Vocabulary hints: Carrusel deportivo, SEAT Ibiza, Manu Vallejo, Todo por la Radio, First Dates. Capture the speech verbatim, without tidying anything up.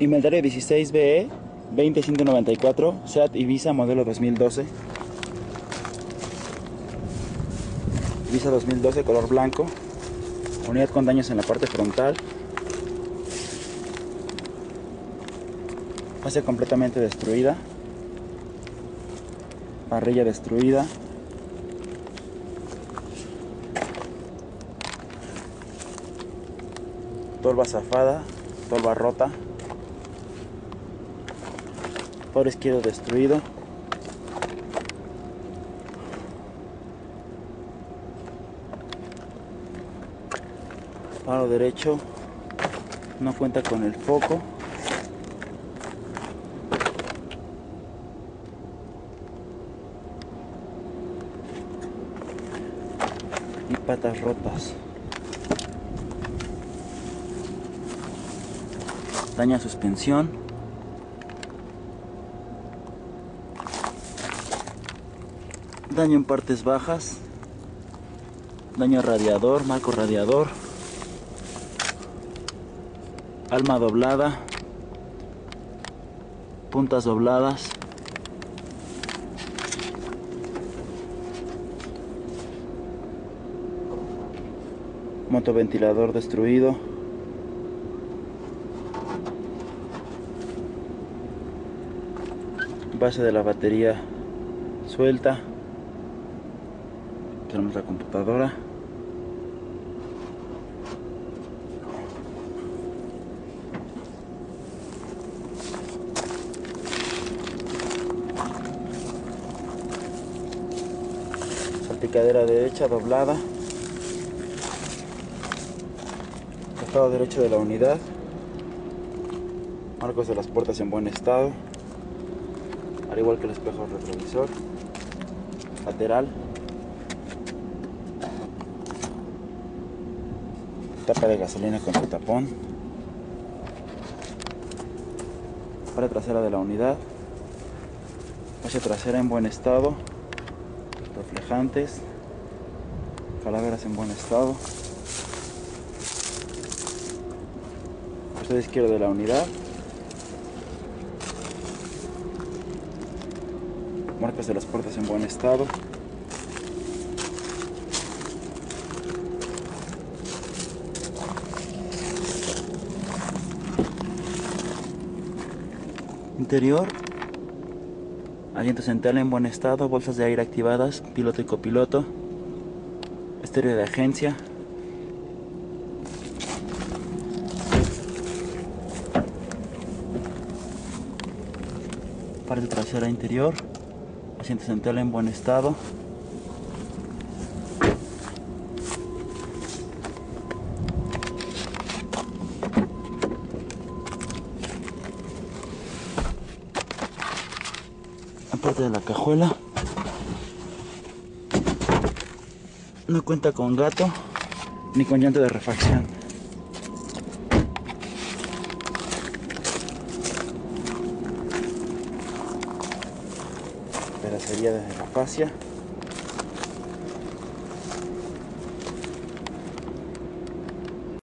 Inventario dieciséis B E veinte ciento noventa y cuatro, SEAT Ibiza, modelo dos mil doce. Ibiza dos mil doce, color blanco. Unidad con daños en la parte frontal. Fase completamente destruida. Parrilla destruida. Tolva zafada, tolva rota. Por izquierdo destruido. Paro derecho no cuenta con el foco. Y patas rotas. Daña suspensión. Daño en partes bajas, daño radiador, marco radiador, alma doblada, puntas dobladas, motoventilador destruido, base de la batería suelta. Tenemos la computadora, salpicadera derecha doblada, costado derecho de la unidad, marcos de las puertas en buen estado, al igual que el espejo retrovisor, lateral, tapa de gasolina con su tapón, para trasera de la unidad, hacia trasera en buen estado, reflejantes, calaveras en buen estado, costado izquierdo de la unidad, marcas de las puertas en buen estado, interior, asiento central en buen estado, bolsas de aire activadas, piloto y copiloto, estéreo de agencia, parte trasera interior, asiento central en buen estado, parte de la cajuela no cuenta con gato ni con llanta de refacción. Pero sería desde la fascia.